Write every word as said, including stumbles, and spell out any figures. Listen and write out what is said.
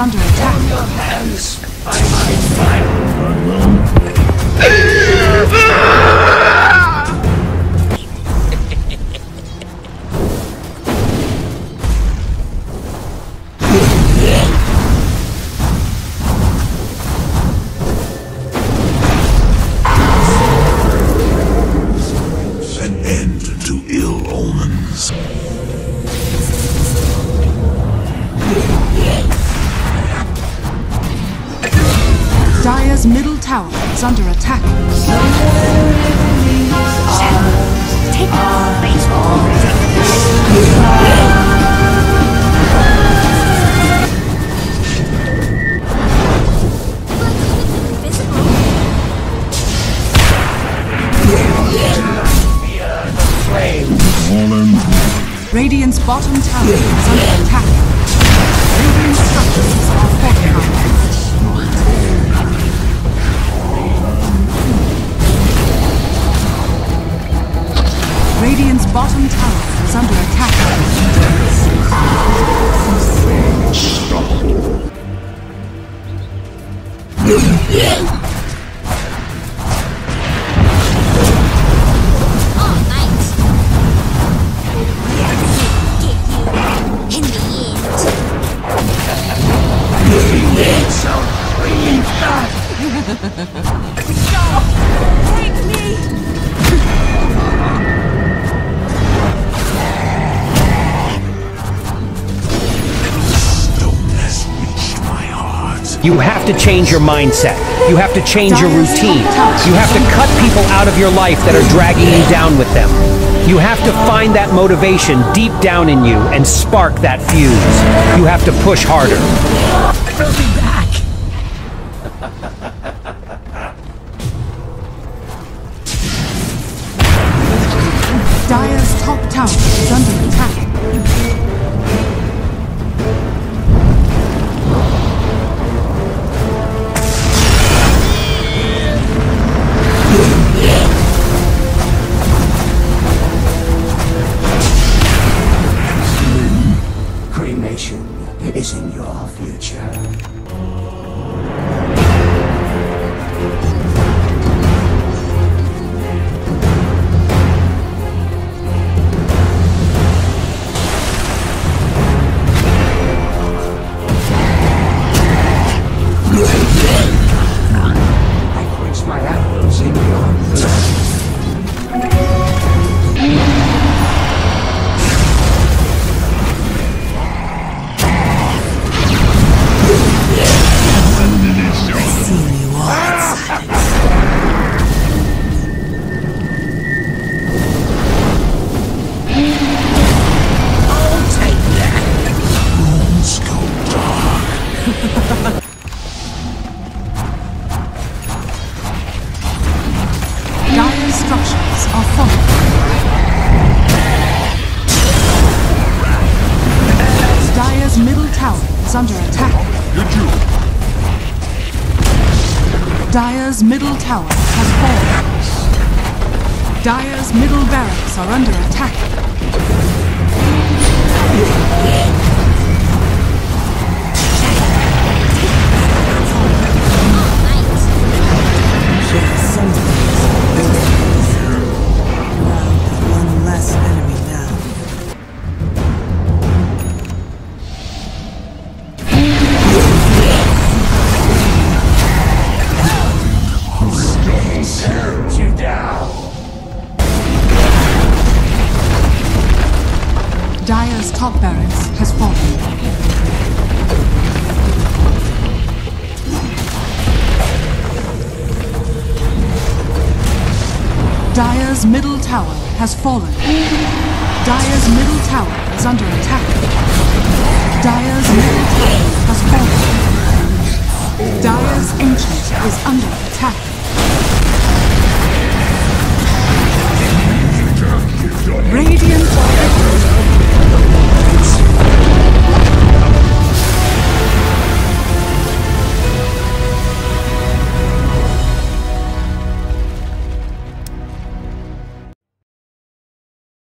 under attack. On your hands, I might find an end to ill omens. Dire's middle tower is under attack. Shadows, take off baseball. Radiant's bottom tower is under attack. Radiant's structures are fortified. Radiant's bottom tower is under attack. All right. In the end. Take me! You have to change your mindset. You have to change your routine. You have to cut people out of your life that are dragging you down with them. You have to find that motivation deep down in you and spark that fuse. You have to push harder. We'll be back. Dire's top tower is under attack. Is in your future. I quench my apples in your blood. Under attack. Dire's middle tower has fallen. Dire's middle barracks are under attack. One less enemy down. Dire's top barracks has fallen. Dire's middle tower has fallen. Dire's middle tower is under attack. Dire's middle tower has fallen. Dire's ancient is under attack.